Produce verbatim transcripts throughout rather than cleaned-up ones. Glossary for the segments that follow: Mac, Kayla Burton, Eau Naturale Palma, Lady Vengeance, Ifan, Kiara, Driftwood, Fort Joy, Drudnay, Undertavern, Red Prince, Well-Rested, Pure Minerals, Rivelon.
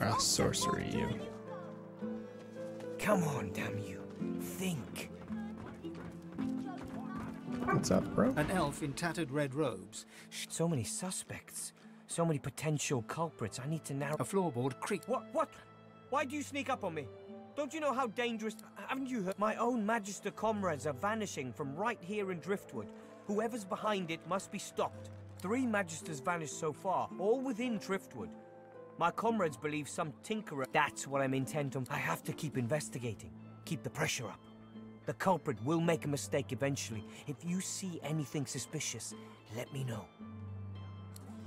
Well, sorcery, you. Come on, damn you. Think. What's up, bro? An elf in tattered red robes. So many suspects. So many potential culprits. I need to narrow... A floorboard creak. What? What? Why do you sneak up on me? Don't you know how dangerous... Haven't you heard? My own Magister comrades are vanishing from right here in Driftwood. Whoever's behind it must be stopped. Three Magisters vanished so far, all within Driftwood. My comrades believe some tinkerer... That's what I'm intent on. I have to keep investigating. Keep the pressure up. The culprit will make a mistake eventually. If you see anything suspicious, let me know.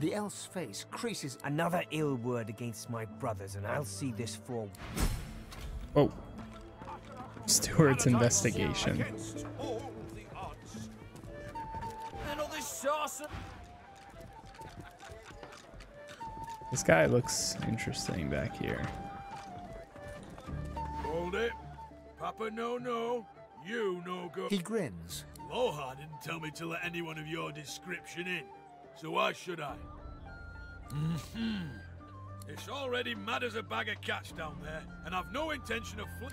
The elf's face creases. Another ill word against my brothers, and I'll see this for... Oh. Stewart's investigation. This guy looks interesting back here. Hold it. Papa no no. You no go. He grins. Loha didn't tell me to let anyone of your description in. So why should I? Mm-hmm. It's already mad as a bag of cats down there, and I've no intention of fl-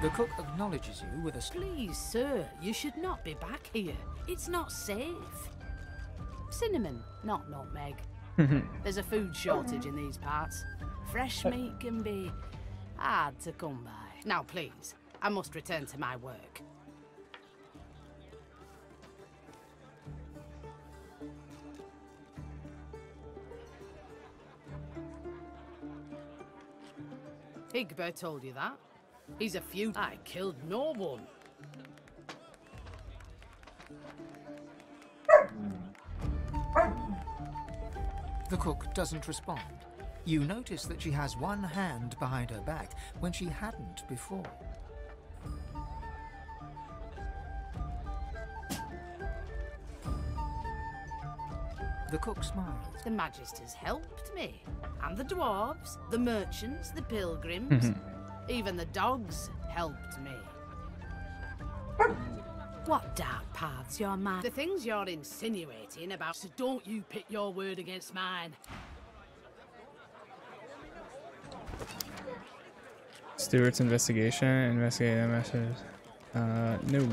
The cook acknowledges you with a... Please, sir, you should not be back here. It's not safe. Cinnamon, not nutmeg. There's a food shortage in these parts. Fresh meat can be hard to come by. Now, please. I must return to my work. Igber told you that. He's a few. I killed no one. The cook doesn't respond. You notice that she has one hand behind her back when she hadn't before. The cook smiles. The Magisters helped me. And the dwarves, the merchants, the pilgrims. Mm-hmm. Even the dogs helped me. What dark paths your mind... The things you're insinuating about... So don't you pit your word against mine. Stewart's investigation. Investigate that message. Uh, no.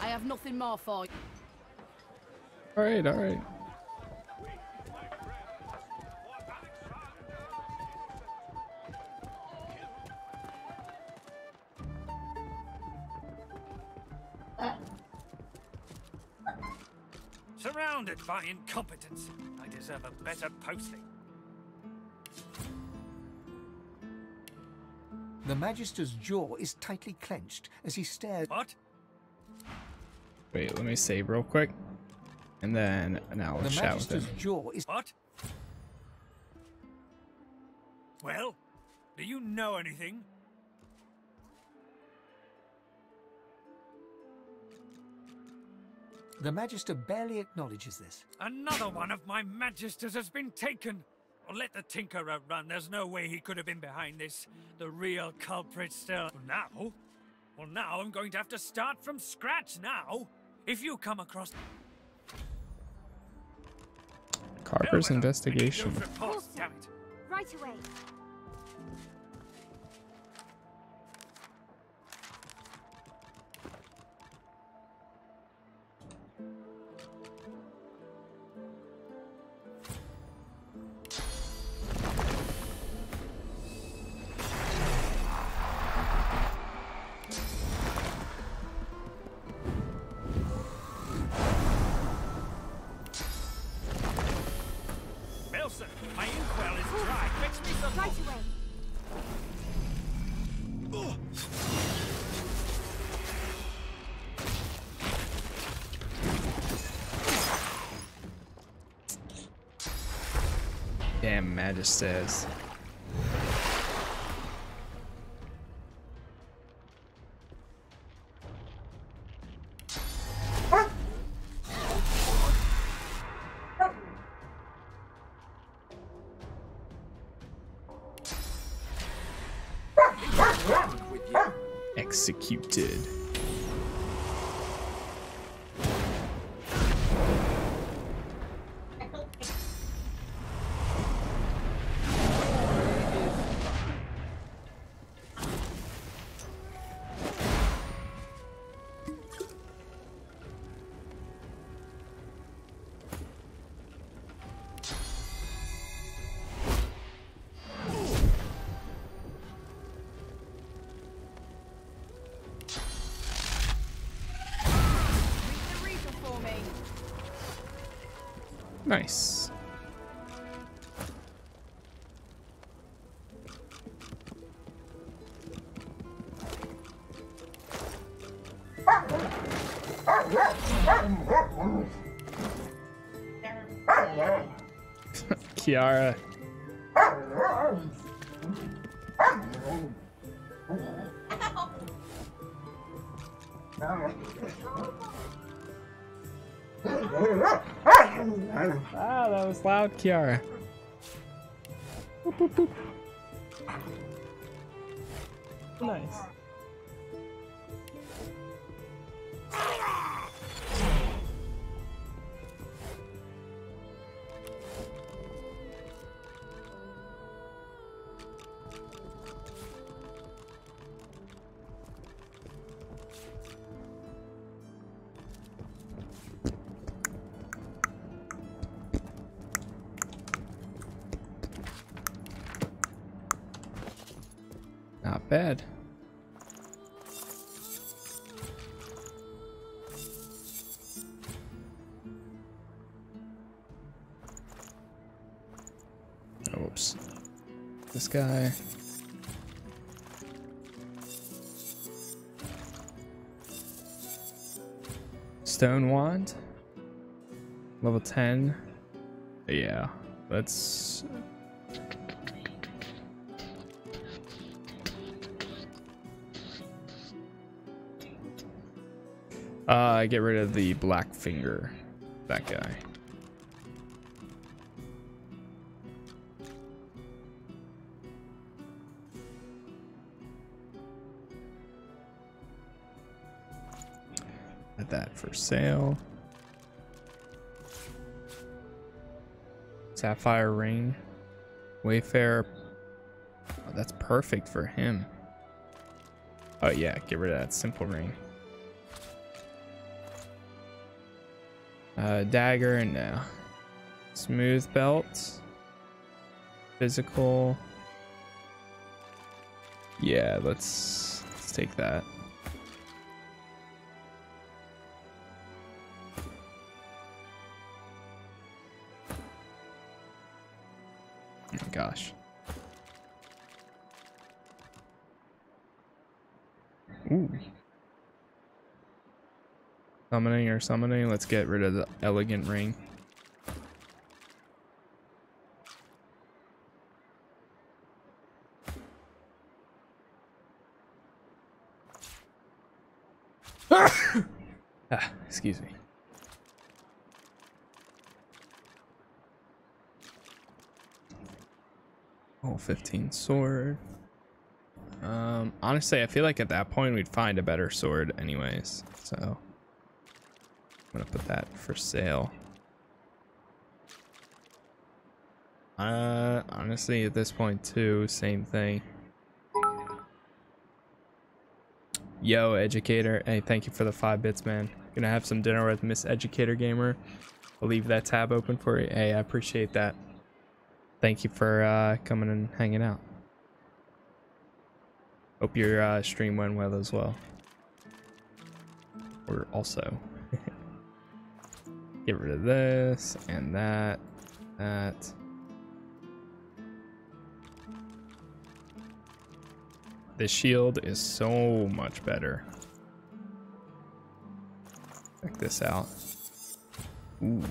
I have nothing more for you. All right, all right. Surrounded by incompetence, I deserve a better posting. The Magister's jaw is tightly clenched as he stares. What? Wait, let me save real quick, and then now let's shout with him. The Magister's jaw is what? Well, do you know anything? The Magister barely acknowledges this. Another one of my Magisters has been taken. Or let the Tinkerer run. There's no way he could have been behind this. The real culprit still. Well, now? Well, now I'm going to have to start from scratch now. If you come across... Carver's investigation. Reports, damn it. Right away. Damn Magisters. executed. Nice. Kiara. Ah, that was loud, Kiara. Boop, boop, boop. Nice. Bad. Oh, whoops. This guy. Stone wand. Level ten. Yeah. Let's. Uh, get rid of the black finger, that guy. Put that for sale. Sapphire ring. Wayfarer. Oh, that's perfect for him. Oh yeah, get rid of that simple ring. Uh, dagger, no. Smooth belt. Physical. Yeah, let's, let's take that. Oh my gosh. Ooh. Summoning or summoning, let's get rid of the elegant ring. ah, excuse me. Oh, fifteen sword. Um, honestly, I feel like at that point we'd find a better sword anyways, so. I'm gonna put that for sale. Uh, honestly, at this point too, same thing. Yo, Educator. Hey, thank you for the five bits, man. Gonna have some dinner with Miss Educator Gamer. I'll leave that tab open for you. Hey, I appreciate that. Thank you for uh, coming and hanging out. Hope your uh, stream went well as well. Or also. Get rid of this and that, that. This shield is so much better. Check this out. Ooh.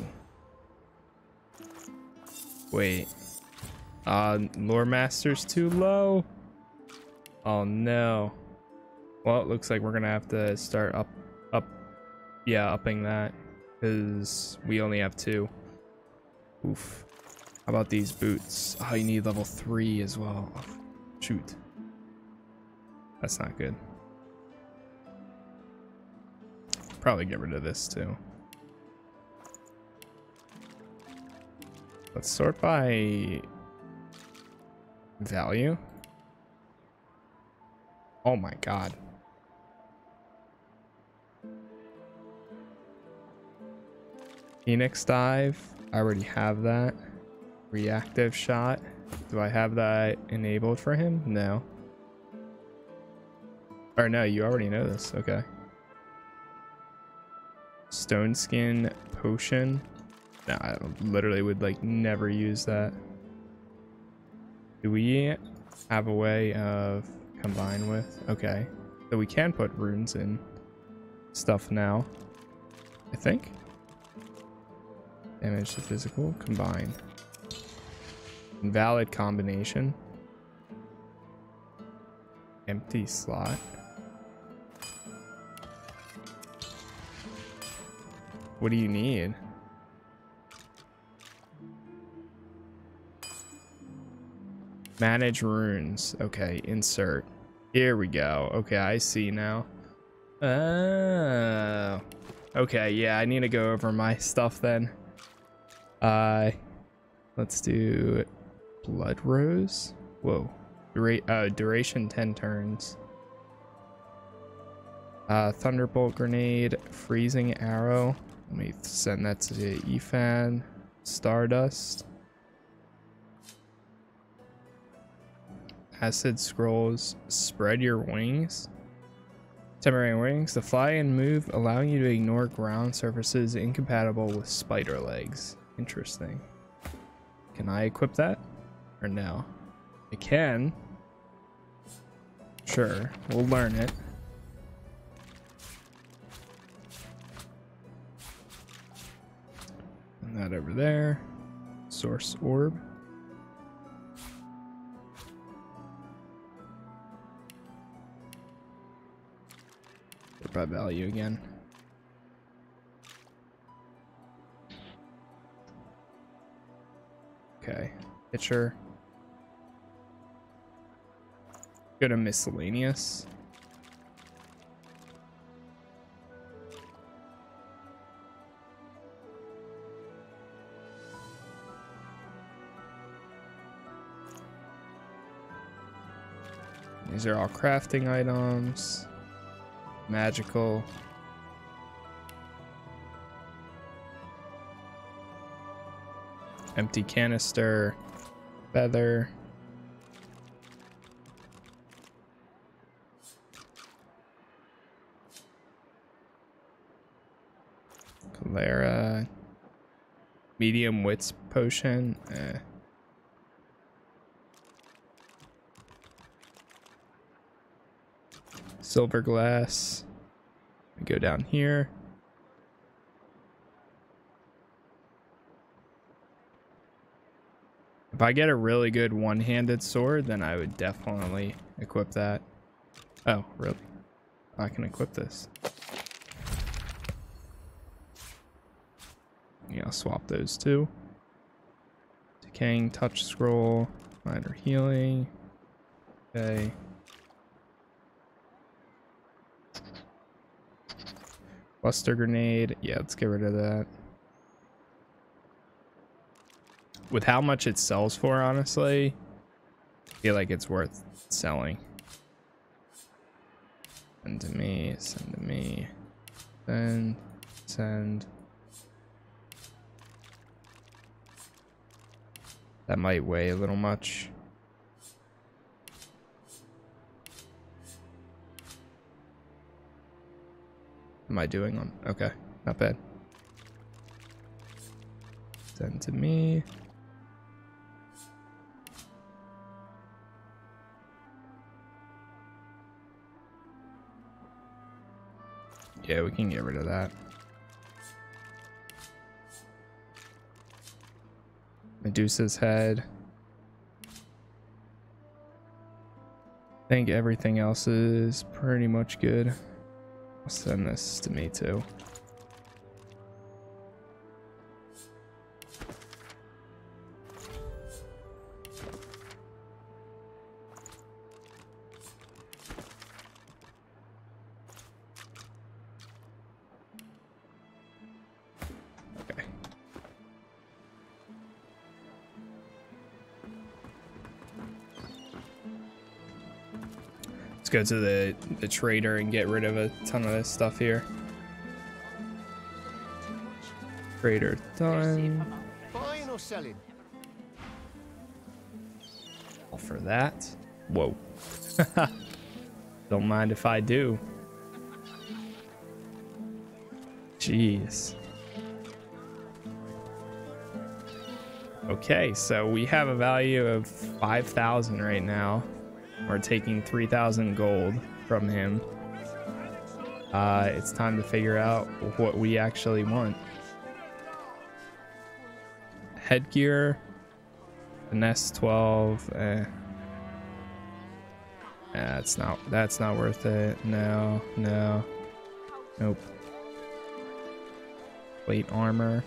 Wait. Uh, Lore Master's too low. Oh no. Well, it looks like we're gonna have to start up, up, yeah, upping that. Because we only have two. Oof. How about these boots? Oh, you need level three as well. Shoot. That's not good. probably get rid of this too. Let's sort by value. Oh my god. Phoenix dive. I already have that. Reactive shot. Do I have that enabled for him? No. Or no, you already know this. Okay. Stone skin potion. No, I literally would like never use that. Do we have a way of combine with? Okay. So we can put runes in stuff now, I think. Damage to physical. Combine. Invalid combination. Empty slot. What do you need? Manage runes. Okay, insert. Here we go. Okay, I see now. Oh. Okay, yeah, I need to go over my stuff then. Uh, let's do blood rose. Whoa. Dura uh, duration ten turns. Uh, thunderbolt grenade, freezing arrow. Let me send that to Ifan. Stardust. Acid scrolls. Spread your wings. Temporary wings to fly and move, allowing you to ignore ground surfaces incompatible with spider legs. Interesting. Can I equip that? Or no? I can. Sure. We'll learn it. And that over there. Source orb. By value again. Okay. Pitcher. Go to miscellaneous. These are all crafting items. Magical. Empty canister. Feather. Cholera. Medium wits potion. Eh. Silver glass. We go down here. If I get a really good one-handed sword, then I would definitely equip that. Oh, really? I can equip this. Yeah, I'll swap those two. Decaying touch scroll. Minor healing. Okay. Cluster grenade. Yeah, let's get rid of that. With how much it sells for, honestly, I feel like it's worth selling. Send to me, send to me. Send, send. That might weigh a little much. Am I doing on? Okay, not bad. Send to me. Yeah, we can get rid of that. Medusa's head. I think everything else is pretty much good. Send this to me too. Let's go to the, the trader and get rid of a ton of this stuff here. Trader done. Buying or selling? All for that. Whoa. Don't mind if I do. Jeez. Okay, so we have a value of five thousand right now. We're taking three thousand gold from him. Uh, it's time to figure out what we actually want. Headgear, finesse twelve. Eh. That's not, that's not worth it. No, no, nope. Plate armor.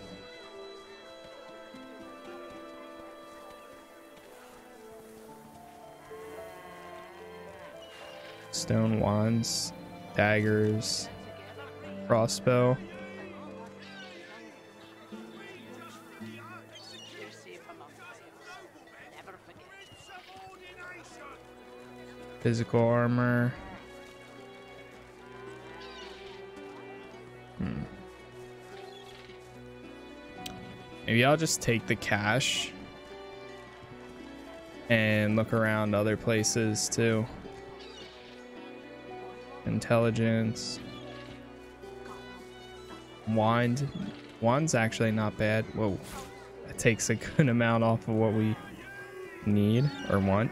Stone wands, daggers, crossbow. Physical armor. Hmm. Maybe I'll just take the cash and look around other places too. Intelligence. Wand. Wand's actually not bad. Whoa. That takes a good amount off of what we need or want.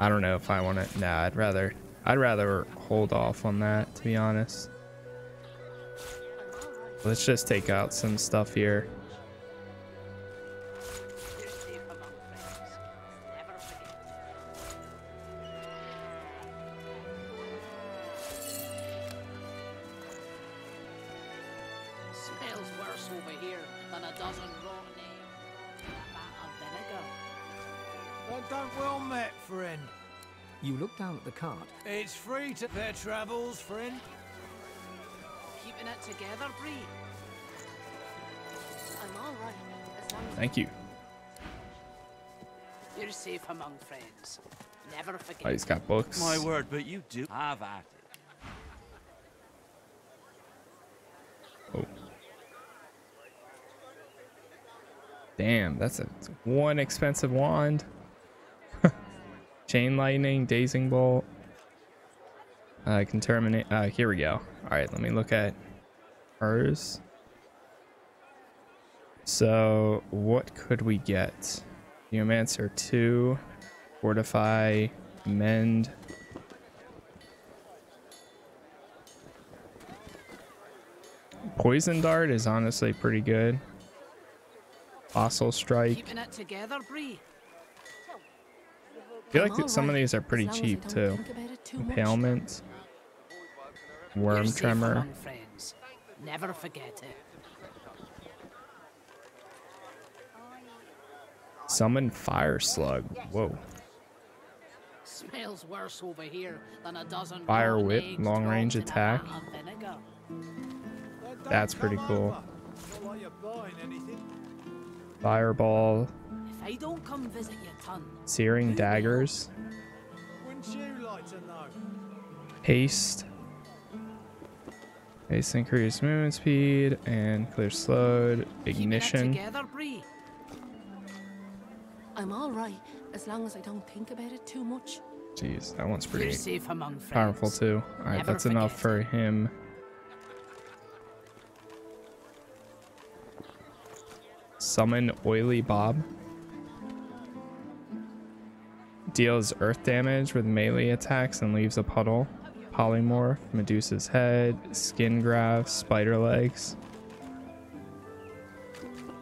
I don't know if I want to. Nah, I'd rather I'd rather hold off on that, to be honest. Let's just take out some stuff here. It's free to their travels, friend. Keeping it together, Bree. I'm all right. As long as Thank you. You're safe among friends. Never forget. Oh, he's got books. My word, but you do have at it. Oh. Damn, that's a that's one expensive wand. Chain lightning, dazing bolt. I uh, can terminate. Uh, here we go. All right, let me look at hers. So, what could we get? Geomancer two, fortify, mend. Poison dart is honestly pretty good. Fossil strike. Keeping it together, Bree. I feel like right. some of these are pretty cheap too. Impalement, worm tremor. Never forget it. Summon fire slug. Whoa. Smells worse over here than a dozen fire whip, long range attack. That's pretty cool. Fireball. I don't come visit your ton. Searing daggers. Wouldn't you like to know? Haste. Haste increased movement speed and clear slowed. Ignition. Together, I'm all right as long as I don't think about it too much. Jeez, that one's pretty safe among powerful too. All right, Never that's forget. enough for him. Summon Oily Bob. Deals earth damage with melee attacks and leaves a puddle. Polymorph, Medusa's head, skin graft, spider legs.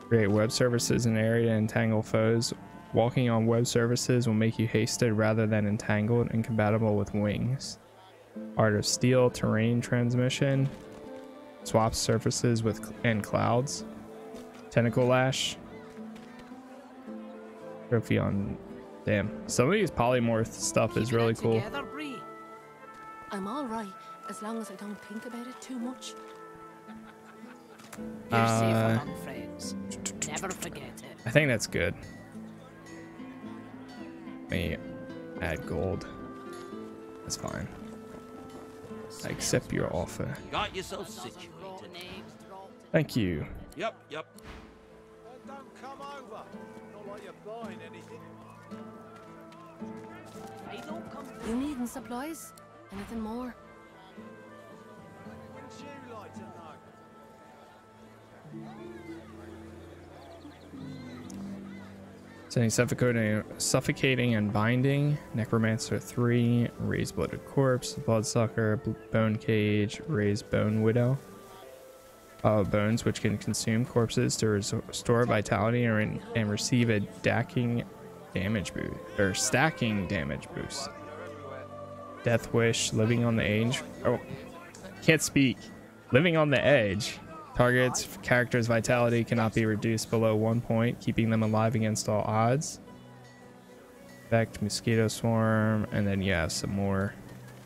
Create web services in area to entangle foes. Walking on web services will make you hasted rather than entangled and compatible with wings. Art of Steel, terrain transmission. Swaps surfaces with cl- and clouds. Tentacle lash. Trophy on... Damn, some of these polymorph stuff is really cool. I'm all right as long as I don't think about it too much. Uh, Never forget it. I think that's good. me add gold. That's fine. I accept your offer. Got yourself situated. Thank you. Yep, yep. Well, don't come over. Not like you're buying anything. You needin' supplies? Anything more? Wouldn't you like to know? Sending suffocating, suffocating and binding, necromancer three, raised blooded corpse, bloodsucker, bone cage, raised bone widow. Uh, bones which can consume corpses to restore vitality and, and receive a dacking damage boost or stacking damage boost. Death wish, living on the edge. Oh, can't speak. Living on the edge. Targets character's vitality cannot be reduced below one point, keeping them alive against all odds. Effect, mosquito swarm, and then yeah, some more.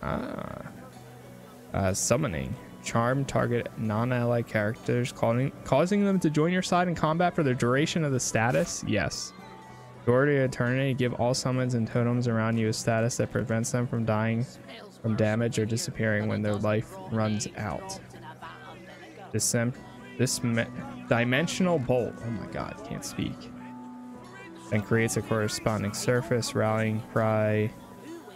Ah, uh, summoning. Charm target non-ally characters, calling, causing them to join your side in combat for the duration of the status. Yes. Majority of eternity, give all summons and totems around you a status that prevents them from dying from damage or disappearing when their life runs out. Disem this dimensional bolt. Oh my god, can't speak. And creates a corresponding surface, rallying cry,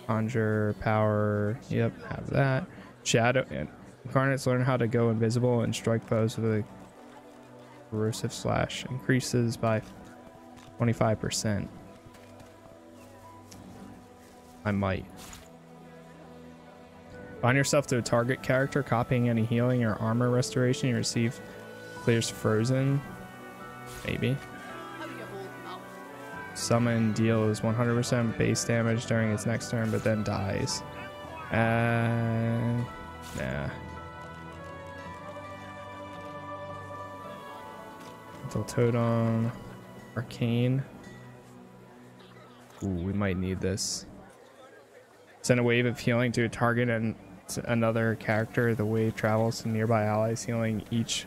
conjure, power. Yep, have that. Shadow and incarnates learn how to go invisible and strike foes with a corrosive slash, increases by twenty-five percent. I might. Bind yourself to a target character, copying any healing or armor restoration you receive. Clears frozen. Maybe. Summon deals one hundred percent base damage during its next turn, but then dies. Uh, nah. Mental totem. Arcane. Ooh, we might need this. Send a wave of healing to a target and another character. The wave travels to nearby allies, healing each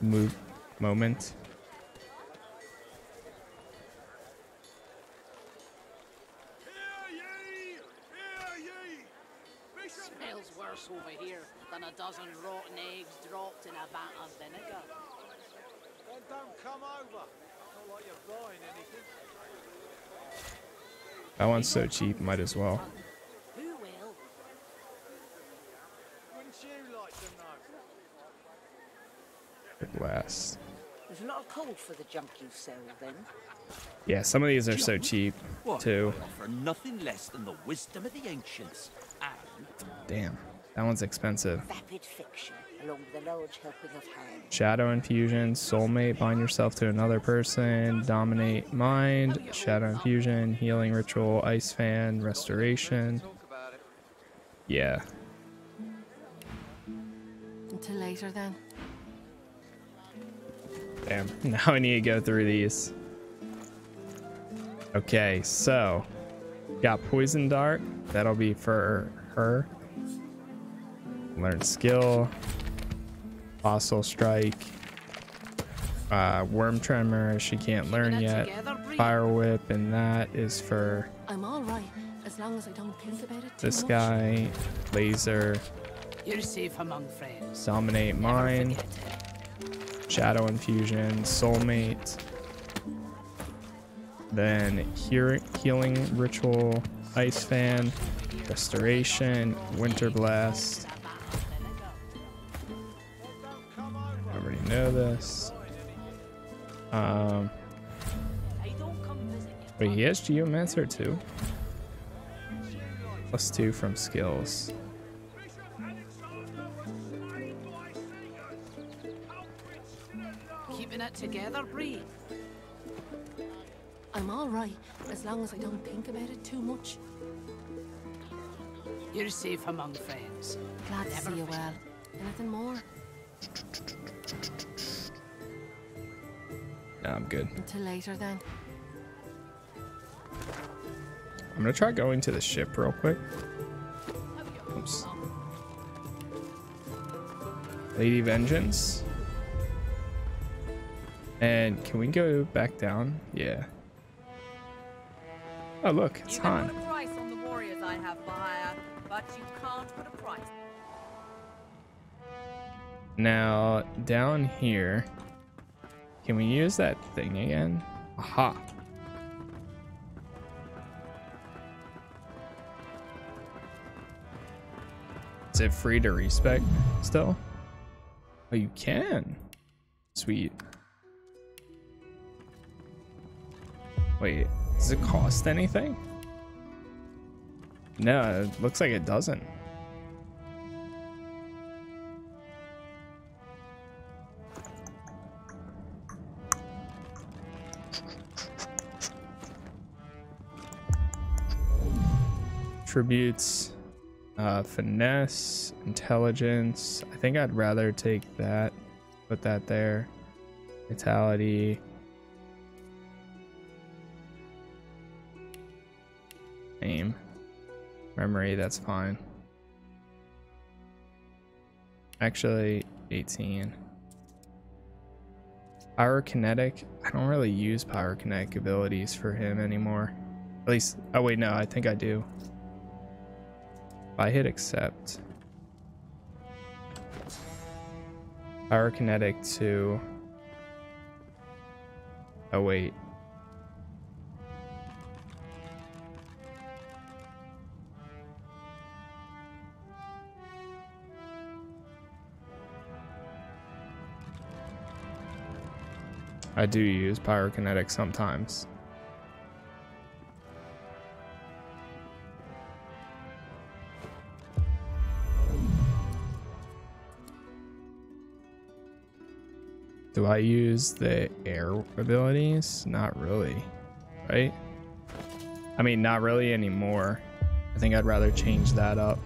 move moment. Hear ye! Hear ye! Smells worse over here than a dozen rotten eggs dropped in a vat of vinegar. Then don't come over. That one's so cheap, might as well. Good last. There's a lot of cold for the junk you sell, then. Yeah, some of these are so cheap too. For nothing less than the wisdom of the ancients. Damn, that one's expensive. Vapid fiction. Along with a large helping of hand. Shadow infusion, soulmate, bind yourself to another person, dominate mind, shadow infusion, healing ritual, ice fan, restoration. Yeah. Until later then. Damn, now I need to go through these. Okay, so got poison dart, that'll be for her. Learn skill. Fossil strike, uh, worm tremor. She can't learn yet. Fire whip, and that is for. I'm all right as long as I don't think about it. This guy, laser. You're safe among friends. Dominate mine. Shadow infusion, soulmate. Then hear healing ritual, ice fan, restoration, winter blast. Know this. Um, but he has geomancer too. Plus two from skills. Keeping it together, breathe. I'm all right as long as I don't think about it too much. You're safe among friends. Glad to see you well. Anything more? Nah, I'm good. Until later then. I'm gonna try going to the ship real quick. Oops. Lady Vengeance. And can we go back down? Yeah. Oh, look, it's Han. You can put a price on the warriors I have for hire, but you can't put a price. Now, down here, can we use that thing again? Aha. Is it free to respec still? Oh, you can. Sweet. Wait, does it cost anything? No, it looks like it doesn't. Tributes, uh, finesse, intelligence. I think I'd rather take that, put that there. Vitality. Aim. Memory, that's fine. Actually, eighteen. Pyrokinetic. I don't really use pyrokinetic abilities for him anymore. At least, oh wait, no, I think I do. If I hit accept. Pyrokinetic to. Oh wait. I do use pyrokinetic sometimes. Do I use the air abilities? Not really, right? I mean, not really anymore. I think I'd rather change that up.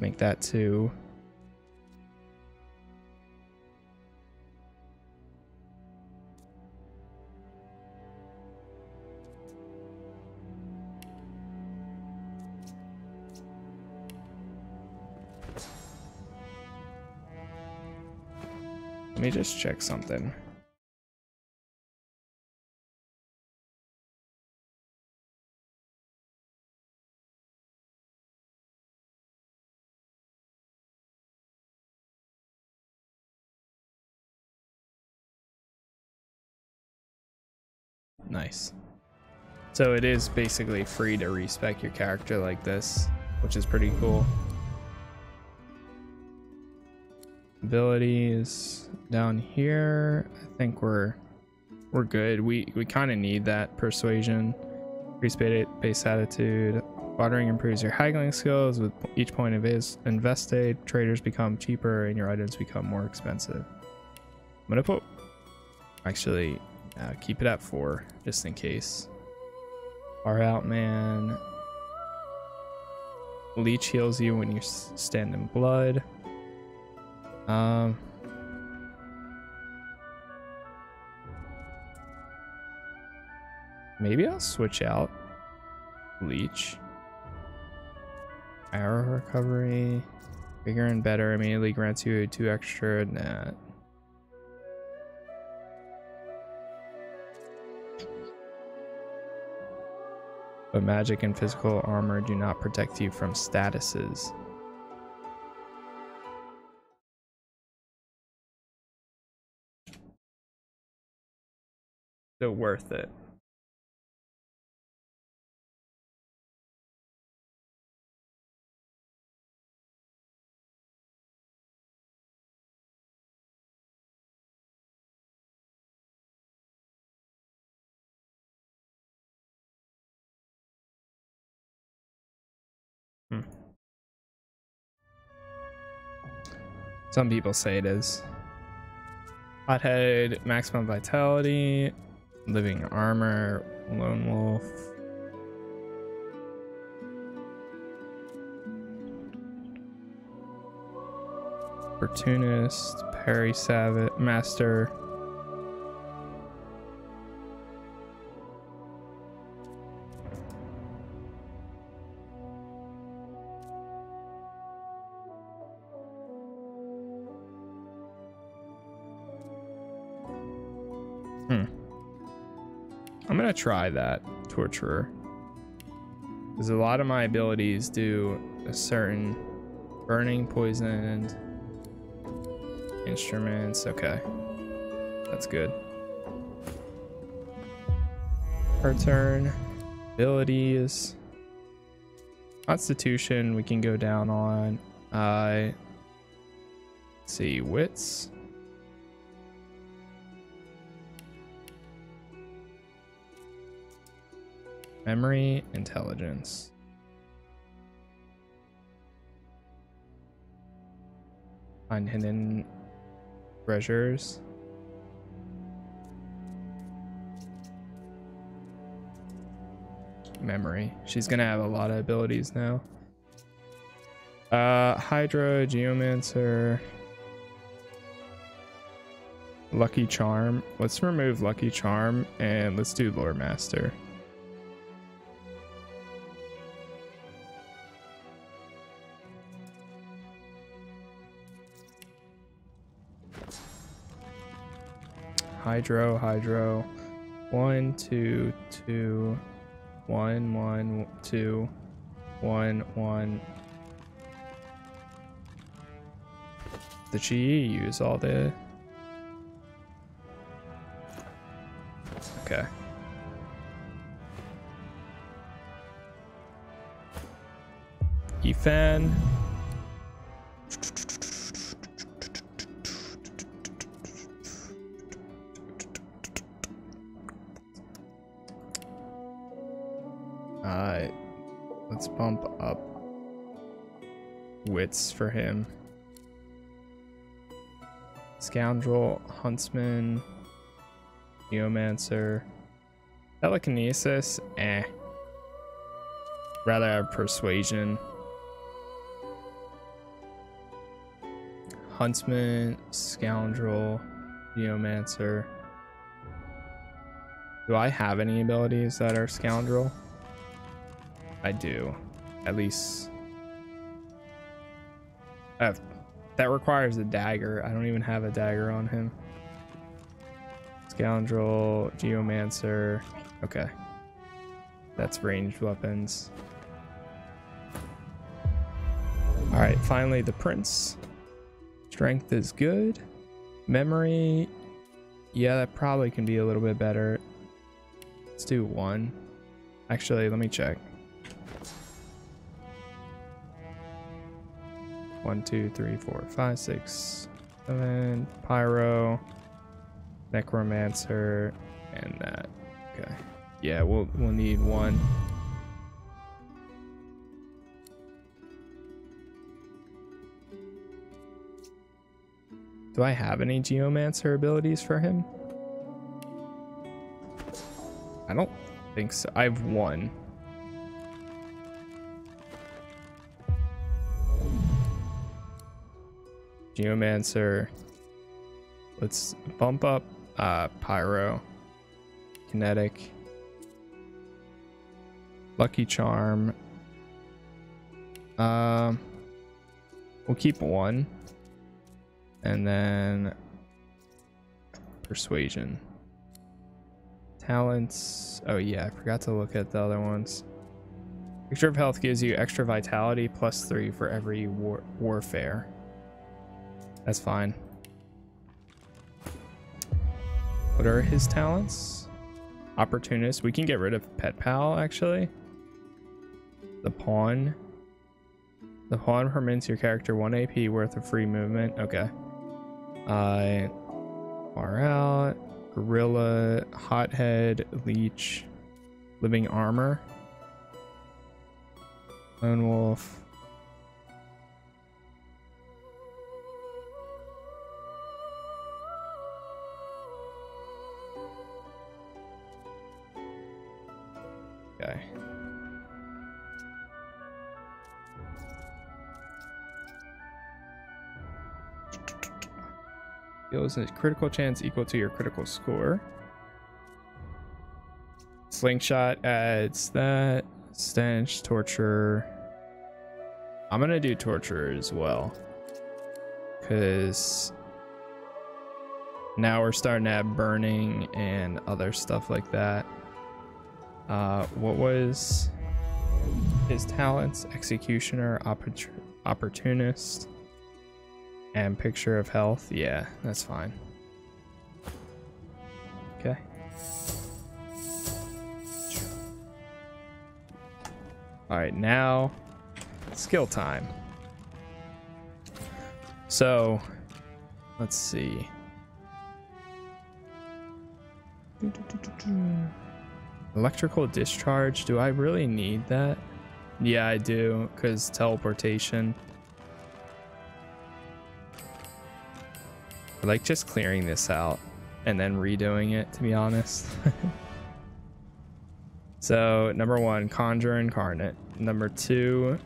Make that too. Let me just check something. Nice. So it is basically free to respec your character like this, which is pretty cool. Abilities down here, I think we're we're good. We we kind of need that. Persuasion, increased base attitude, bartering improves your haggling skills. With each point of invested, traders become cheaper and your items become more expensive. I'm gonna put actually uh, keep it at four just in case. Far out, man. Leech heals you when you stand in blood. Um, maybe I'll switch out Leech. Arrow recovery, bigger and better, immediately grants you two extra net. But magic and physical armor do not protect you from statuses. So worth it. Hmm. Some people say it is. Hothead, maximum vitality. Living armor, lone wolf. Opportunist, parry savage, master. Hmm. I'm gonna try that, Torturer. Because a lot of my abilities do a certain burning, poisoned, instruments. Okay. That's good. Her turn. Abilities. Constitution we can go down on. Uh, let's see, wits. Memory, intelligence. Find hidden treasures. Memory. She's gonna have a lot of abilities now. Uh, Hydra, Geomancer, Lucky Charm. Let's remove Lucky Charm and let's do Lore Master. Hydro, Hydro, one, two, two, one, one, two, one, one. Did she use all the? Okay. Ifan. Bump up wits for him. Scoundrel, Huntsman, Geomancer, Telekinesis, eh. Rather have Persuasion. Huntsman, Scoundrel, Geomancer. Do I have any abilities that are Scoundrel? I do. At least uh, that requires a dagger. I don't even have a dagger on him. Scoundrel, Geomancer. Okay. That's ranged weapons. All right, finally the Prince. Strength is good. Memory. Yeah, that probably can be a little bit better. Let's do one. Actually, let me check. One, two, three, four, five, six, seven, Pyro, Necromancer, and that. Okay. Yeah, we'll we'll need one. Do I have any Geomancer abilities for him? I don't think so. I have one. Geomancer. Let's bump up uh, Pyro, Kinetic, Lucky Charm. Um, we'll keep one, and then Persuasion, Talents. Oh yeah, I forgot to look at the other ones. Picture of Health gives you extra vitality plus three for every war warfare. That's fine. What are his talents? Opportunist. We can get rid of Pet Pal, actually. The Pawn. The Pawn permits your character one A P worth of free movement. Okay. Uh, far out. Gorilla. Hothead. Leech. Living Armor. Lone Wolf. Deals a critical chance equal to your critical score. Slingshot adds that. Stench, Torture. I'm gonna do Torture as well, because Now we're starting to have burning and other stuff like that. Uh, what was his talents? Executioner, oppor opportunist, and picture of health. Yeah, that's fine. Okay. All right, now skill time. So, let's see. Electrical discharge, do I really need that? Yeah, I do, because teleportation. I like just clearing this out and then redoing it, to be honest. So, number one, Conjure Incarnate. Number two,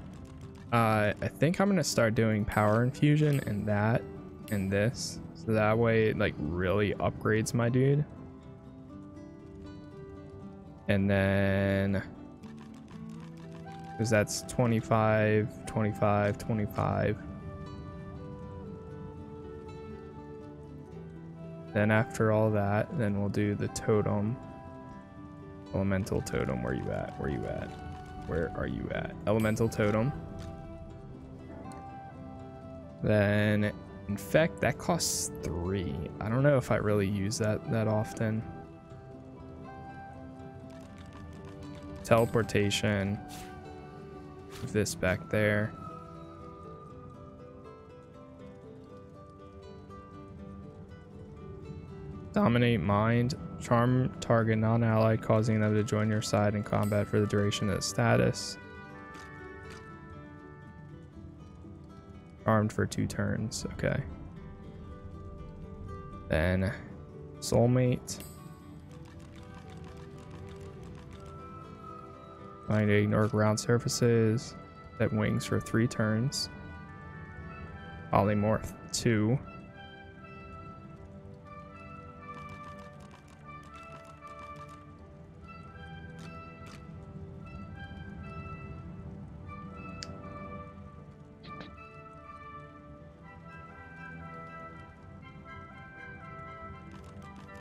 uh, I think I'm going to start doing Power Infusion and that and this. So that way it like really upgrades my dude. And then, because that's twenty-five, twenty-five, twenty-five. Then after all that, then we'll do the totem. Elemental totem, where you at? Where you at? Where are you at? Elemental totem. Then, in fact, that costs three. I don't know if I really use that that often. Teleportation. Move this back there. Dominate mind. Charm target non-ally, causing them to join your side in combat for the duration of the status. Charmed for two turns. Okay. Then soulmate. Trying to ignore ground surfaces. That wings for three turns. Polymorph, two.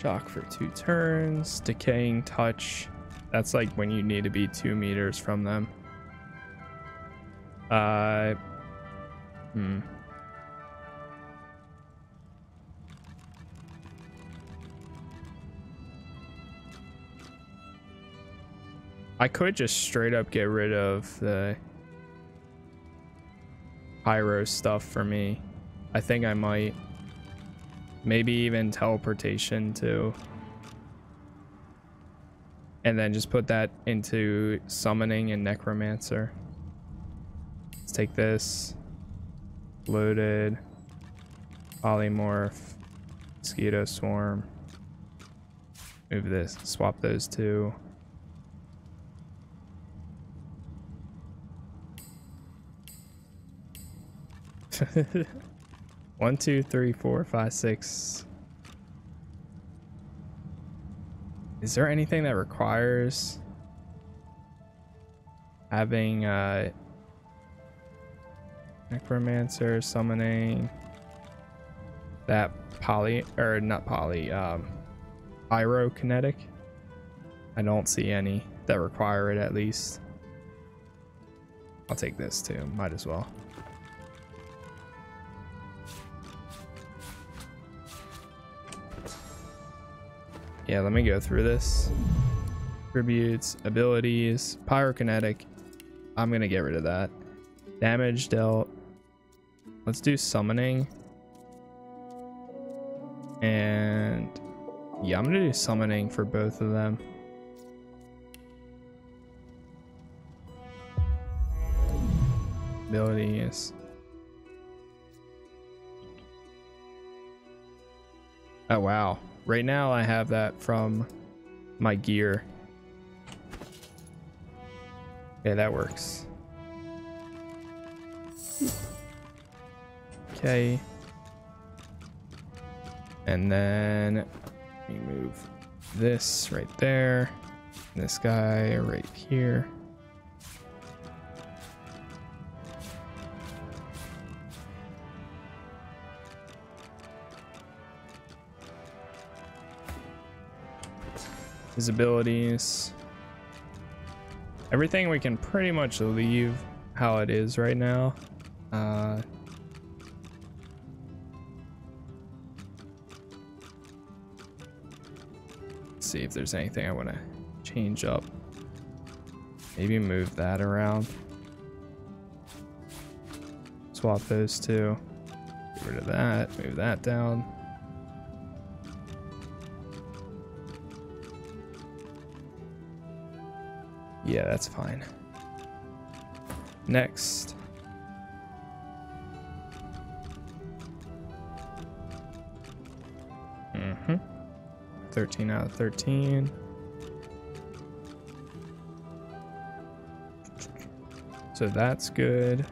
Shock for two turns. Decaying touch. That's like when you need to be two meters from them. Uh, hmm. I could just straight up get rid of the pyro stuff for me. I think I might. Maybe even teleportation too. And then just put that into summoning and necromancer. Let's take this. Loaded. Polymorph. Mosquito swarm. Move this. Swap those two. One, two, three, four, five, six. Is there anything that requires having uh, necromancer, summoning, that poly, or not poly, um, pyrokinetic? I don't see any that require it, at least. I'll take this too, might as well. Yeah, let me go through this. Tributes, abilities, pyrokinetic. I'm gonna get rid of that. Damage dealt. Let's do summoning. And yeah, I'm gonna do summoning for both of them. Abilities. Oh, wow. Right now, I have that from my gear. Okay, that works. Okay. And then let me move this right there. This guy right here. his abilities. Everything we can pretty much leave how it is right now. Uh, let's see if there's anything I want to change up. Maybe move that around. Swap those two. Get rid of that. Move that down. Yeah, that's fine. Next. Mm-hmm. thirteen out of thirteen. So that's good.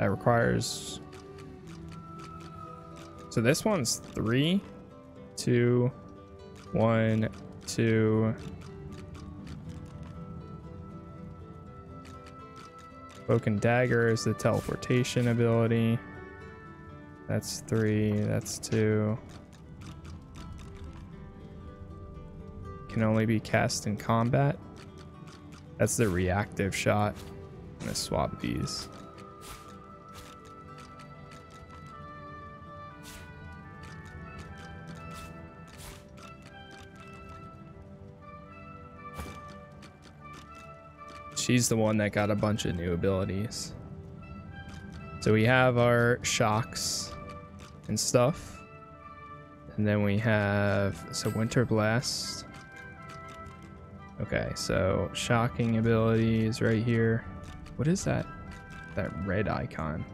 That requires... So this one's three, two, one, two... Cloak and Dagger is the teleportation ability. That's three, that's two. Can only be cast in combat. That's the reactive shot. I'm gonna swap these. She's the one that got a bunch of new abilities. So we have our shocks and stuff. And then we have so Winter Blast. Okay, so shocking abilities right here. What is that? That red icon.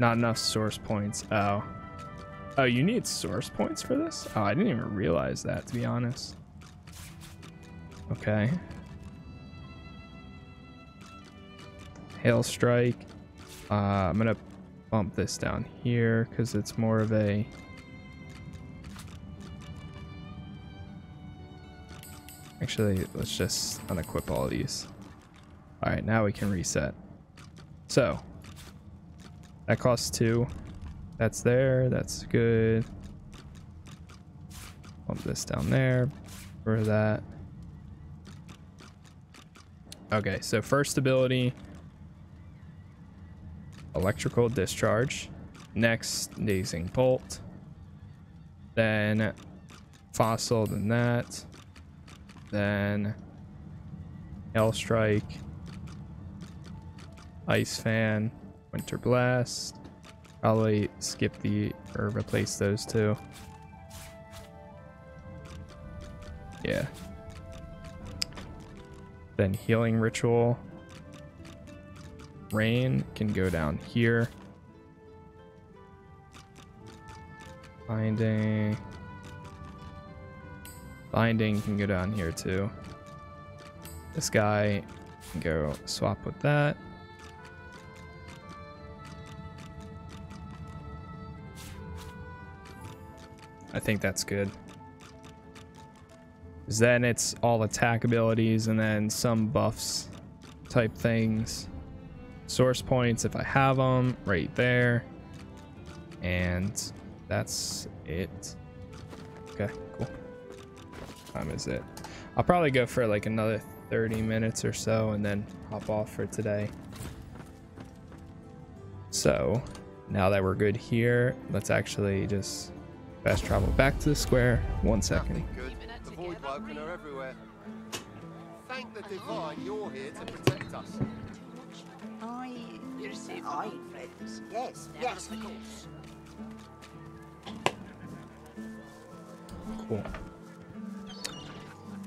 Not enough source points. Oh. Oh, you need source points for this? Oh, I didn't even realize that, to be honest. Okay. Hail Strike. Uh, I'm going to bump this down here because it's more of a... Actually, let's just unequip all these. All right, now we can reset. So, that costs two. That's there. That's good. Bump this down there for that. Okay, so first ability... Electrical Discharge. Next, Dazing Bolt. Then Fossil, then that. Then Hail Strike. Ice Fan. Winter Blast. Probably skip the or replace those two. Yeah. Then Healing Ritual. Rain can go down here. Binding. Binding can go down here too. This guy can go swap with that. I think that's good. Then it's all attack abilities and then some buffs type things. Source points, if I have them, right there. And that's it. Okay, cool. Time is it. I'll probably go for like another thirty minutes or so and then hop off for today. So now that we're good here, let's actually just fast travel back to the square. One second. The void woken are everywhere. Thank the divine you're here to protect us. I, you receive I, friends. Yes, yes, of course. Cool.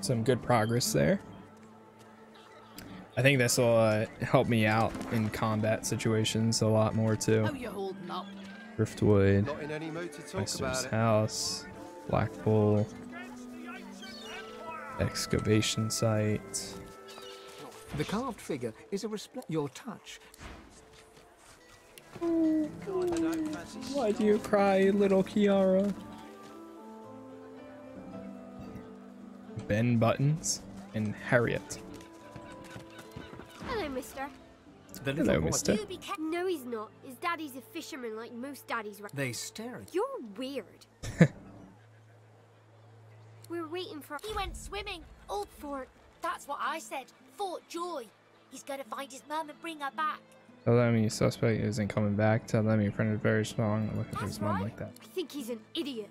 Some good progress there. I think this will uh, help me out in combat situations a lot more too. How you holding up? Driftwood, Meister's House, Black Bull, Excavation Site. The carved figure is a respl- your touch. Oh, why do you cry, little Kiara? Ben Buttons and Harriet. Hello, mister. The Hello, boy. mister. No, he's not. His daddy's a fisherman like most daddies. They stare at you. You're weird. We were waiting for... He went swimming. Old Fort. That's what I said. Fort Joy. He's gonna find his mum and bring her back. Tell them your suspect isn't coming back. Tell them he printed very strong. Look at his mum like that. I think he's an idiot.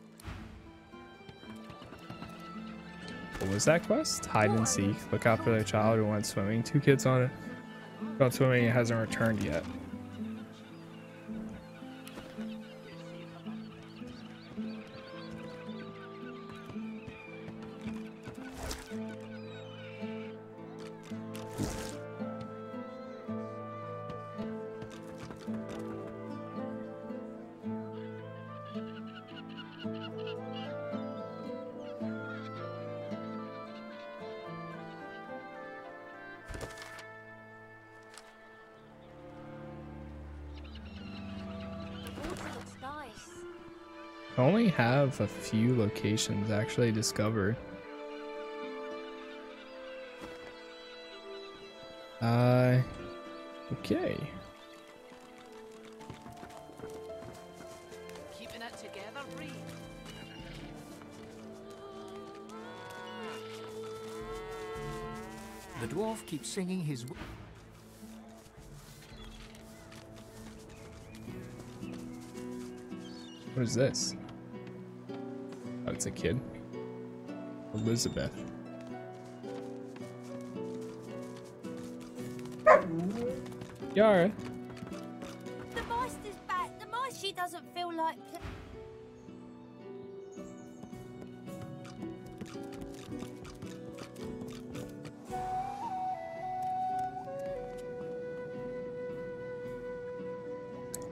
What was that quest? Hide and seek. Look out for their child who went swimming. Two kids on it. Gone swimming and hasn't returned yet. I only have a few locations actually discovered. Uh, okay. Keeping it together, Reed. The dwarf keeps singing his. What is this? Oh, it's a kid. Elizabeth. Kiara. The mice is back. The mice she doesn't feel like.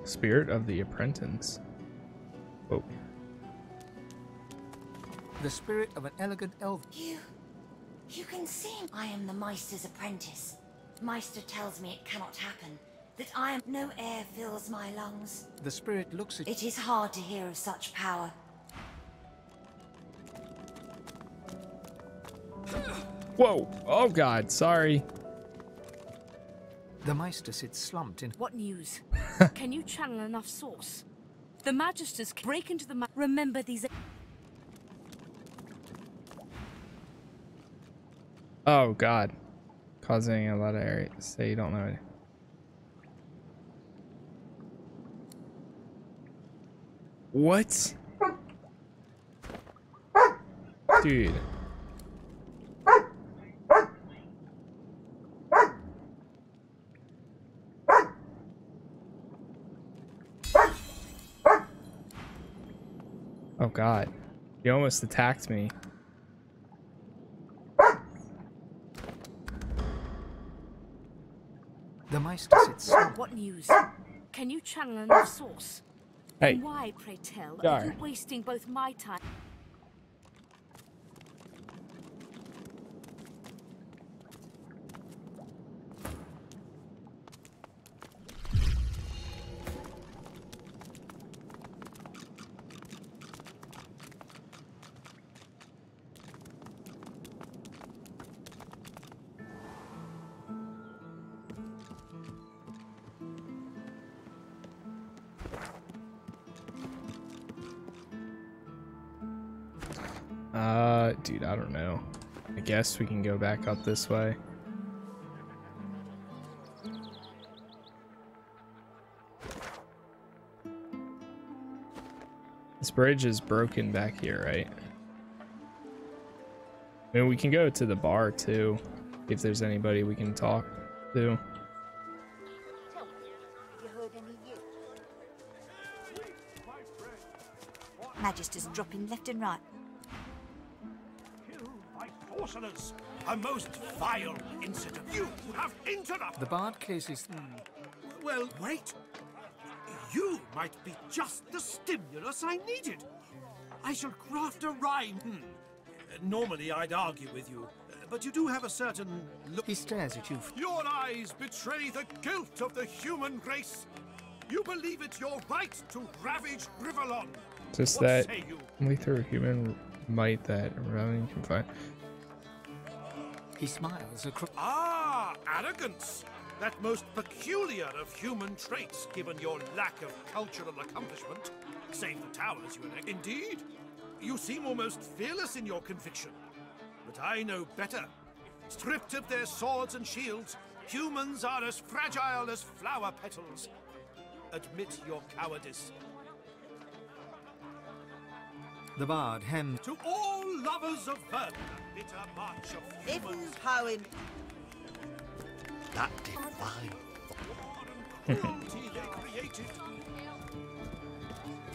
Spirit of the Apprentice. Oh. The spirit of an elegant elf. You, you can sing. I am the Meister's apprentice. Meister tells me it cannot happen. That I am no air fills my lungs. The spirit looks at. It is hard to hear of such power. Whoa! Oh God! Sorry. The Meister sits slumped in. What news? Can you channel enough source? The Magisters can break into the ma remember these. Oh God, causing a lot of area. So you don't know it. What? Dude. Oh God, he almost attacked me. The Meister sits. What news? Can you channel enough source? Hey. And why, pray tell, are you wasting both my time? Uh, dude, I don't know. I guess we can go back up this way. This bridge is broken back here, right? I mean, we can go to the bar too, if there's anybody we can talk to. Magisters dropping left and right. A most vile incident. You have interrupted. The bard closes. Mm. Well, wait. You might be just the stimulus I needed. I shall craft a rhyme. Hmm. Normally, I'd argue with you, but you do have a certain look. He stares at you. Your eyes betray the guilt of the human race. You believe it your right to ravage Rivelon. Just what that lethal human might that Rivelon can find. He smiles across. Ah, arrogance! That most peculiar of human traits, given your lack of cultural accomplishment. Save the towers, you elect. Indeed, You seem almost fearless in your conviction. But I know better. Stripped of their swords and shields, humans are as fragile as flower petals. Admit your cowardice. The bard hemmed. To all lovers of verdure, bitter march of humans. It is how in that divine cruelty they created.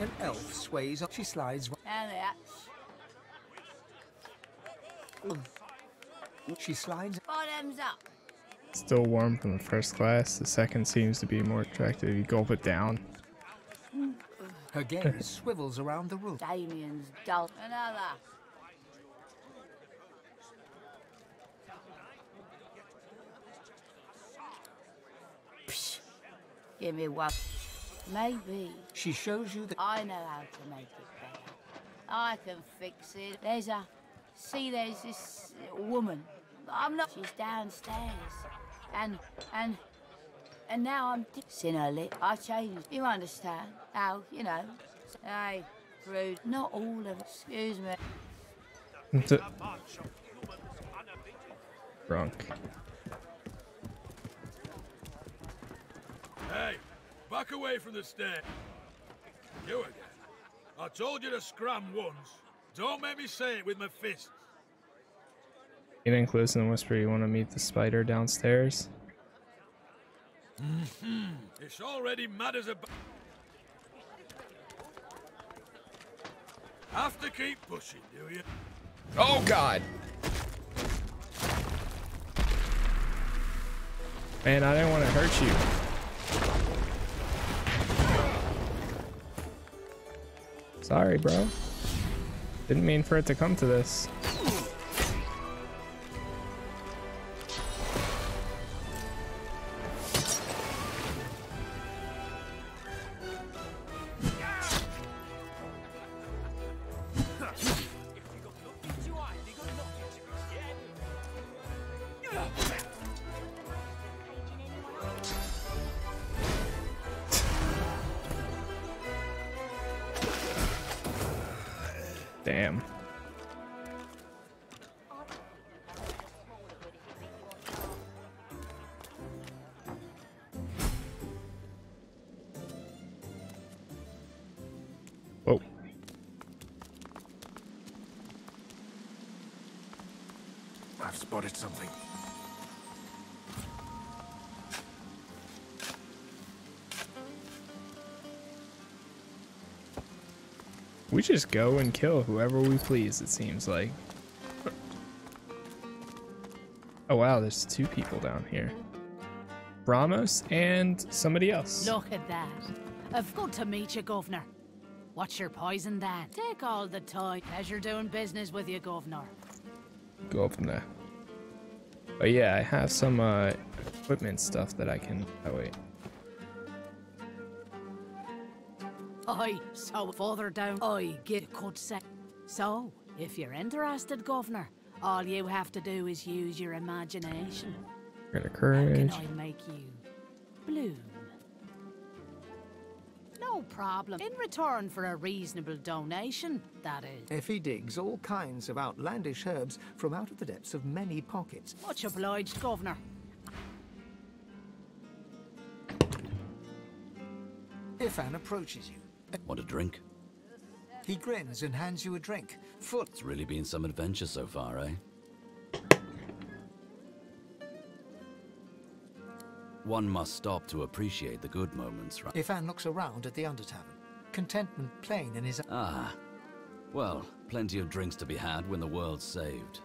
An elf sways up. She slides. And that. She slides. Bottoms up. Still warm from the first glass. The second seems to be more attractive. You gulp it down. Her gaze swivels around the room. Damien's dull. Another. Psh. Give me one. Maybe. She shows you that. I know how to make it better. I can fix it. There's a. See, there's this woman. I'm not. She's downstairs. And. And. And now I'm dissing her lip. I changed. You understand? How, you know. Hey, rude. Not all of them. Excuse me. Drunk. Hey, back away from the stair. You again. I told you to scram once. Don't make me say it with my fists. Getting close in the whisper, you want to meet the spider downstairs? Mm-hmm. It's already mad as a. Have to keep pushing, do you? Oh God! Man, I didn't want to hurt you. Sorry, bro. Didn't mean for it to come to this. Damn. Whoa. I've spotted something. We just go and kill whoever we please, it seems like. Oh wow, there's two people down here. Ramos and somebody else. Look at that. I've got to meet you, Governor. What's your poison then? Take all the time as you're doing business with you, Governor. Governor. Oh yeah, I have some uh, equipment stuff that I can... Oh wait. Aye, so further down I get a good set. So, if you're interested, Governor, all you have to do is use your imagination. Got a courage. How can I make you bloom? No problem. In return for a reasonable donation, that is. Effie digs all kinds of outlandish herbs from out of the depths of many pockets. Much obliged, Governor. Ifan approaches you. Want a drink? He grins and hands you a drink. Foot. It's really been some adventure so far, eh? One must stop to appreciate the good moments, right? Ifan looks around at the Undertavern, contentment plain in his... Ah. Well, plenty of drinks to be had when the world's saved.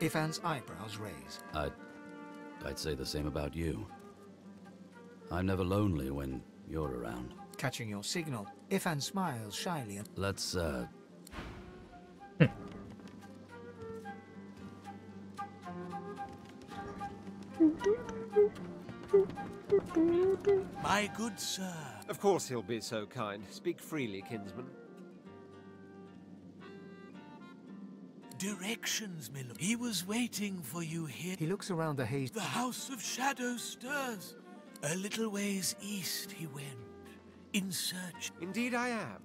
Ifan's eyebrows raise. I'd, I'd say the same about you. I'm never lonely when... you're around. Catching your signal, Ifan smiles shyly. And let's, uh... My good sir. Of course he'll be so kind. Speak freely, kinsman. Directions, my lord. He was waiting for you here. He looks around the haze. The House of Shadows stirs. A little ways east he went, in search... Indeed I am.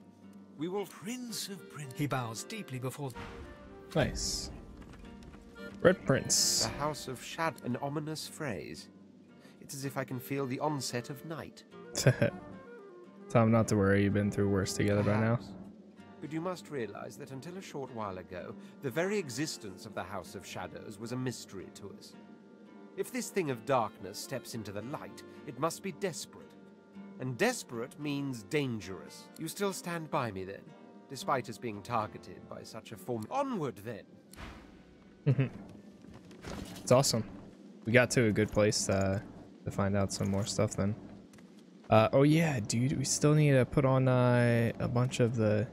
We will Prince of Prince. He bows deeply before. Nice. Red Prince. The House of Shadows. An ominous phrase. It's as if I can feel the onset of night. Tom, not to worry. You've been through worse together by now. But you must realize that until a short while ago, the very existence of the House of Shadows was a mystery to us. If this thing of darkness steps into the light, it must be desperate. And desperate means dangerous. You still stand by me then, despite us being targeted by such a form. Onward then. Mm-hmm. It's awesome. We got to a good place uh, to find out some more stuff then. Uh, oh yeah, dude, we still need to put on uh, a bunch of the...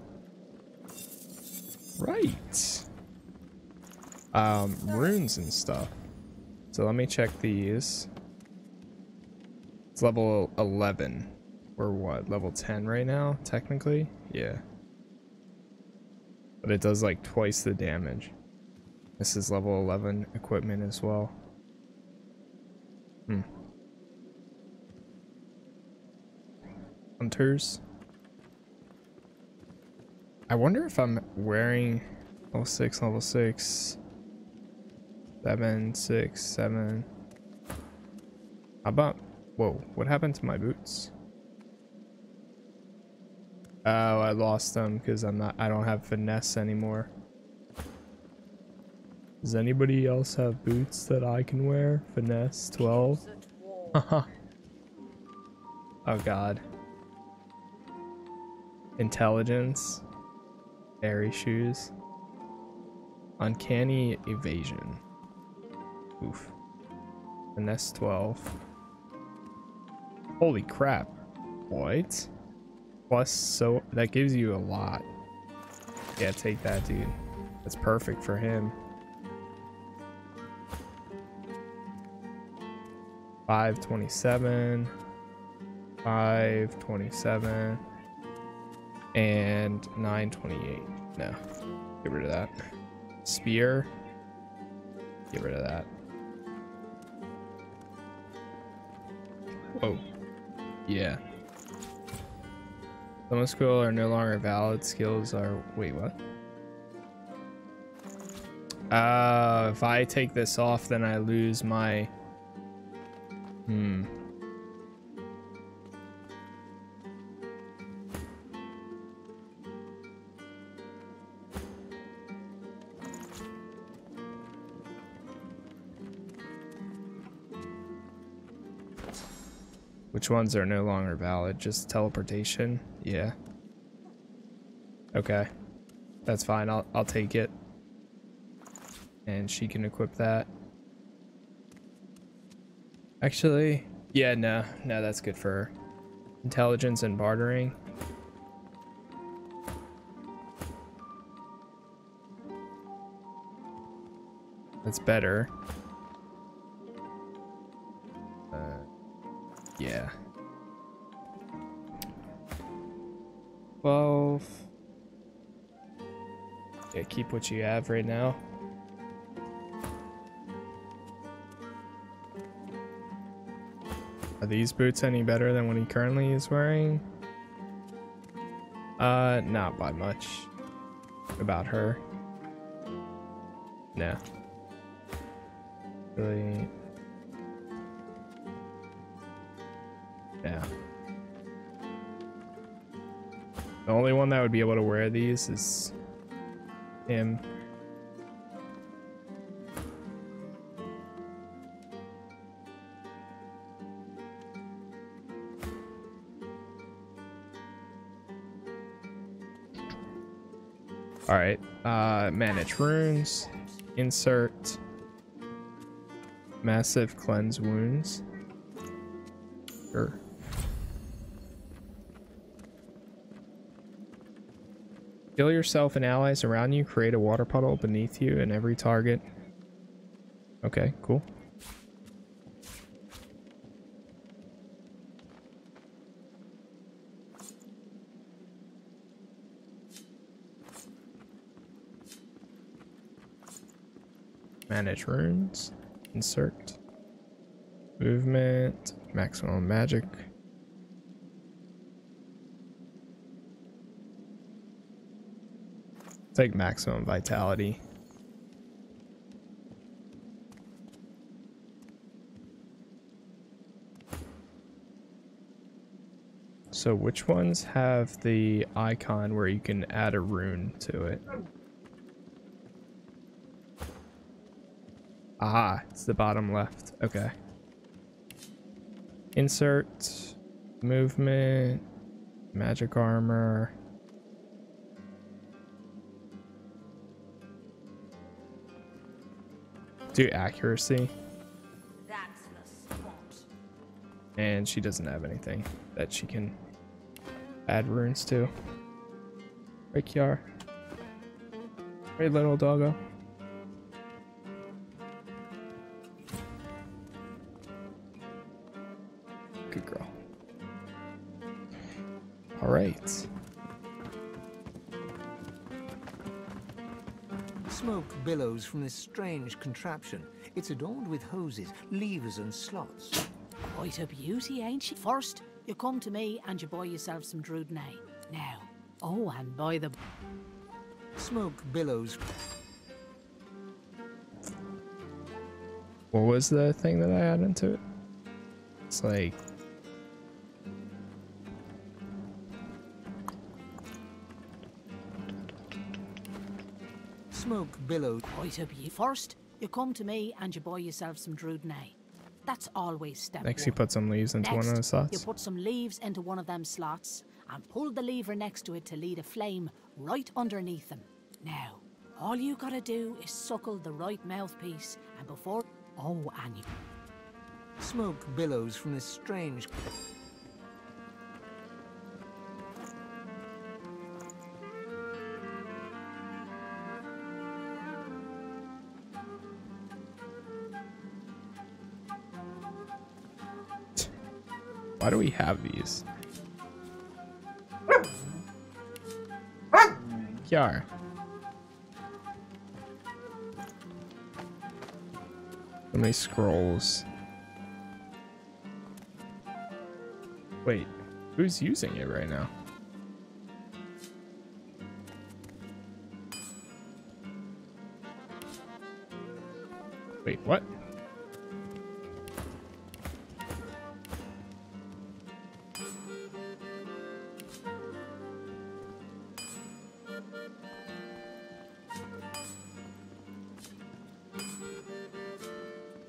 Right. Um, runes and stuff. So let me check these. It's level eleven. We're what, level ten right now, technically? Yeah. But it does like twice the damage. This is level eleven equipment as well. Hmm. Hunters. I wonder if I'm wearing level six, level six, seven, six, seven. How about, whoa, what happened to my boots? Oh, I lost them because I'm not, I don't have finesse anymore. Does anybody else have boots that I can wear? Finesse twelve? Oh God. Intelligence. Airy shoes. Uncanny evasion. Oof. Finesse twelve. Holy crap. What? Plus, so that gives you a lot. Yeah, take that, dude. That's perfect for him. five twenty-seven. five twenty-seven. And nine twenty-eight. No. Get rid of that. Spear. Get rid of that. Whoa. Yeah. Summon skill are no longer valid. Skills are... Wait, what? Uh, if I take this off, then I lose my... Hmm. Which ones are no longer valid? Just teleportation? Yeah. Okay. That's fine. I'll, I'll take it. And she can equip that. Actually, yeah, no. No, that's good for her. Intelligence and bartering. That's better. Yeah. twelve. Yeah, keep what you have right now. Are these boots any better than what he currently is wearing? Uh, not by much. About her. Nah. Really... Yeah. The only one that would be able to wear these is him. All right. Uh, manage runes. Insert. Massive cleanse wounds. Sure. Kill yourself and allies around you, create a water puddle beneath you and every target. Okay, cool. Manage runes. Insert. Movement. Maximum magic. It's like maximum vitality. So which ones have the icon where you can add a rune to it? Aha, it's the bottom left. Okay. Insert, movement, magic armor. Do accuracy. That's the spot. And she doesn't have anything that she can add runes to. Right, Kiara. Right, little doggo. Good girl. All right. Smoke billows from this strange contraption. It's adorned with hoses, levers, and slots. Quite a beauty, ain't she? First, you come to me and you buy yourself some Drudnay. Now, oh, and buy the... Smoke billows. What was the thing that I added into it? It's like... Smoke billows. Quite a beauty. First, you come to me and you buy yourself some Drudnay. That's always step next one. You put some leaves into next, one of the slots. You put some leaves into one of them slots and pull the lever next to it to lead a flame right underneath them. Now, all you gotta do is suckle the right mouthpiece and before... Oh, and you... Smoke billows from this strange... Why do we have these? Kiara. So many scrolls. Wait, who's using it right now? Wait, what?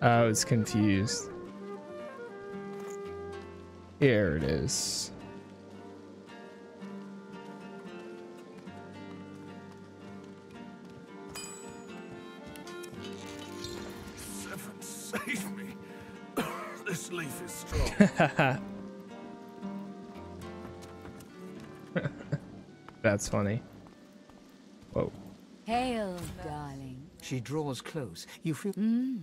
I was confused. Here it is. Seven, save me. This leaf is strong. That's funny. Whoa. Hail, darling. She draws close. You feel. Mm.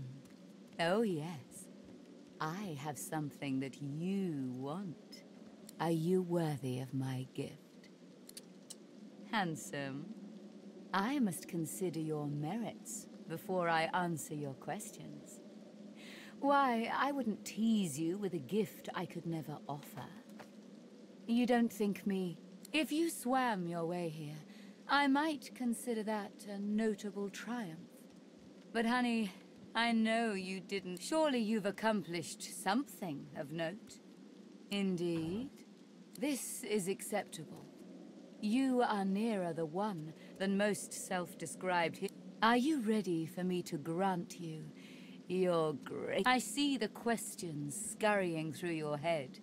Oh, yes. I have something that you want. Are you worthy of my gift? Handsome, I must consider your merits before I answer your questions. Why, I wouldn't tease you with a gift I could never offer. You don't think me... If you swam your way here, I might consider that a notable triumph. But, honey... I know you didn't. Surely you've accomplished something of note. Indeed. This is acceptable. You are nearer the one than most self-described here. Are you ready for me to grant you your great... I see the questions scurrying through your head.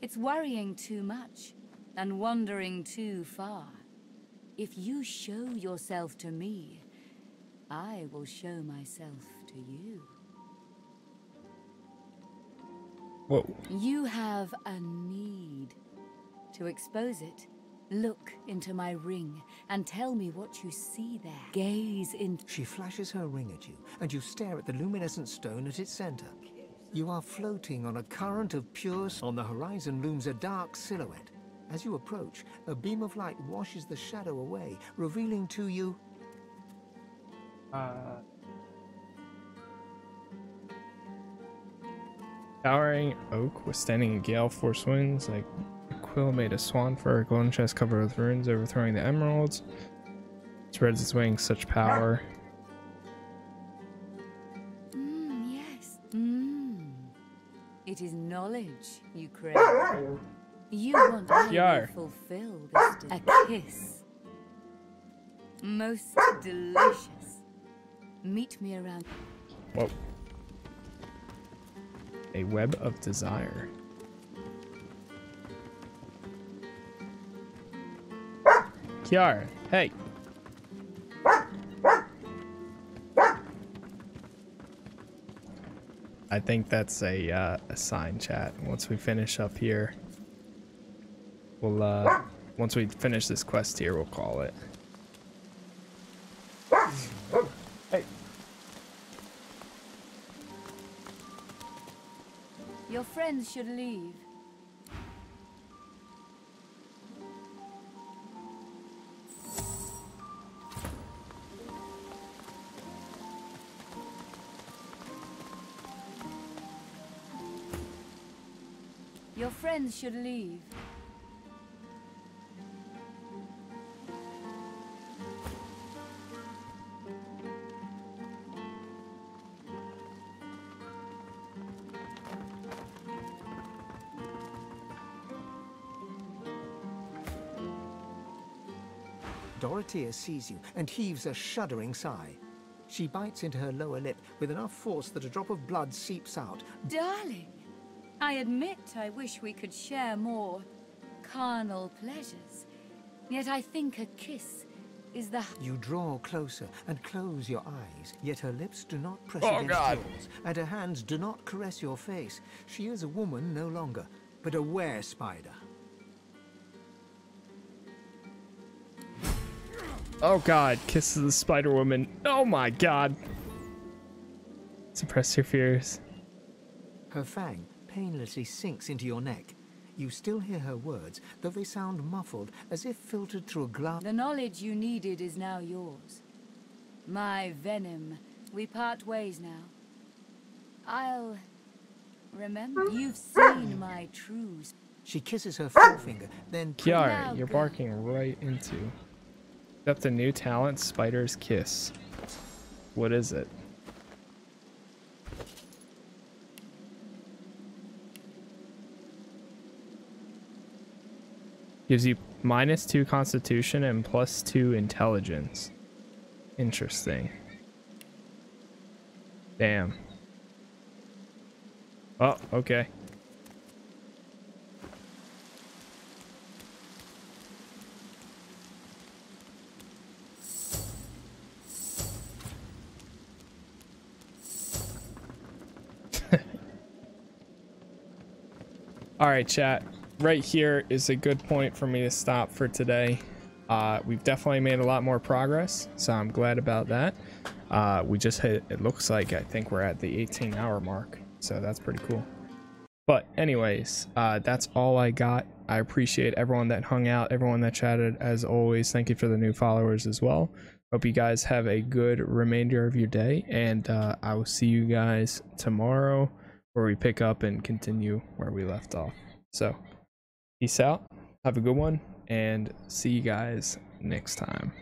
It's worrying too much and wandering too far. If you show yourself to me, I will show myself to you. Whoa. You have a need. To expose it, look into my ring and tell me what you see there. Gaze in... She flashes her ring at you, and you stare at the luminescent stone at its center. You are floating on a current of pure... On the horizon looms a dark silhouette. As you approach, a beam of light washes the shadow away, revealing to you... Uh, towering oak withstanding a gale force winds, like a quill made of swan fur, a golden chest covered with runes overthrowing the emeralds. Spreads its wings, such power. Mm, yes. Mm. It is knowledge you crave. You want to fulfill this. A kiss. Most delicious. Meet me around. Whoa. A web of desire. Kiara, hey. I think that's a uh, a sign, chat. Once we finish up here, we'll uh, once we finish this quest here, we'll call it. Hey. Your friends should leave. Your friends should leave. Dorothea sees you and heaves a shuddering sigh. She bites into her lower lip with enough force that a drop of blood seeps out. Darling! I admit I wish we could share more carnal pleasures, yet I think a kiss is the... You draw closer and close your eyes, yet her lips do not press oh, against God. yours, and her hands do not caress your face. She is a woman no longer, but a were-spider. Oh God, kisses the spider-woman. Oh my God. Suppress your fears. Her fang painlessly sinks into your neck. You still hear her words, though they sound muffled, as if filtered through a glass. The knowledge you needed is now yours. My venom. We part ways now. I'll remember. You've seen my truths. She kisses her forefinger, then... Kiara, you're barking right into... Got the new talent, Spider's Kiss. What is it? Gives you minus two constitution and plus two intelligence. Interesting. Damn. Oh, okay. All right, chat. Right here is a good point for me to stop for today. Uh, we've definitely made a lot more progress, so I'm glad about that. Uh, we just hit, it looks like, I think we're at the eighteen hour mark, so that's pretty cool. But anyways, uh, that's all I got. I appreciate everyone that hung out, everyone that chatted, as always. Thank you for the new followers as well. Hope you guys have a good remainder of your day, and uh, I will see you guys tomorrow where we pick up and continue where we left off. So. Peace out, have a good one, and see you guys next time.